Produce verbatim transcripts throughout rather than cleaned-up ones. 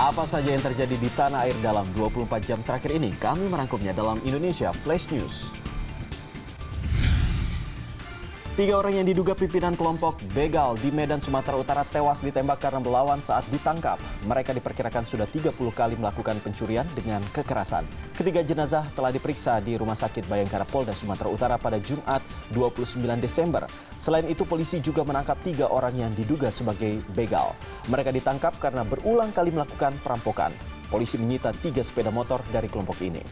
Apa saja yang terjadi di tanah air dalam dua puluh empat jam terakhir ini? Kami merangkumnya dalam Indonesia Flash News. Tiga orang yang diduga pimpinan kelompok begal di Medan, Sumatera Utara tewas ditembak karena melawan saat ditangkap. Mereka diperkirakan sudah tiga puluh kali melakukan pencurian dengan kekerasan. Ketiga jenazah telah diperiksa di Rumah Sakit Bayangkara Polda Sumatera Utara pada Jumat dua puluh sembilan Desember. Selain itu, polisi juga menangkap tiga orang yang diduga sebagai begal. Mereka ditangkap karena berulang kali melakukan perampokan. Polisi menyita tiga sepeda motor dari kelompok ini.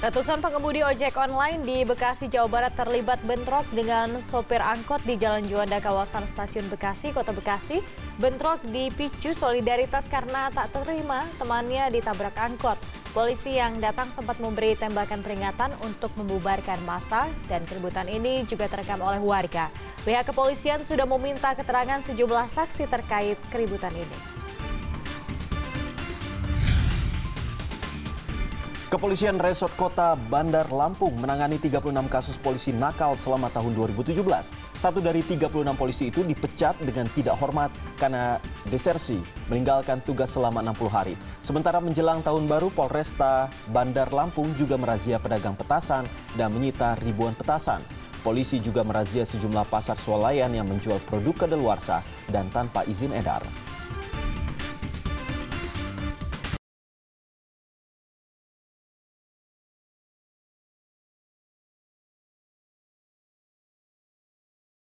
Ratusan pengemudi ojek online di Bekasi, Jawa Barat terlibat bentrok dengan sopir angkot di Jalan Juanda, kawasan Stasiun Bekasi, Kota Bekasi. Bentrok dipicu solidaritas karena tak terima temannya ditabrak angkot. Polisi yang datang sempat memberi tembakan peringatan untuk membubarkan massa dan keributan ini juga terekam oleh warga. Pihak kepolisian sudah meminta keterangan sejumlah saksi terkait keributan ini. Kepolisian Resort Kota Bandar Lampung menangani tiga puluh enam kasus polisi nakal selama tahun dua ribu tujuh belas. Satu dari tiga puluh enam polisi itu dipecat dengan tidak hormat karena desersi, meninggalkan tugas selama enam puluh hari. Sementara menjelang tahun baru, Polresta Bandar Lampung juga merazia pedagang petasan dan menyita ribuan petasan. Polisi juga merazia sejumlah pasar swalayan yang menjual produk kadaluarsa dan tanpa izin edar.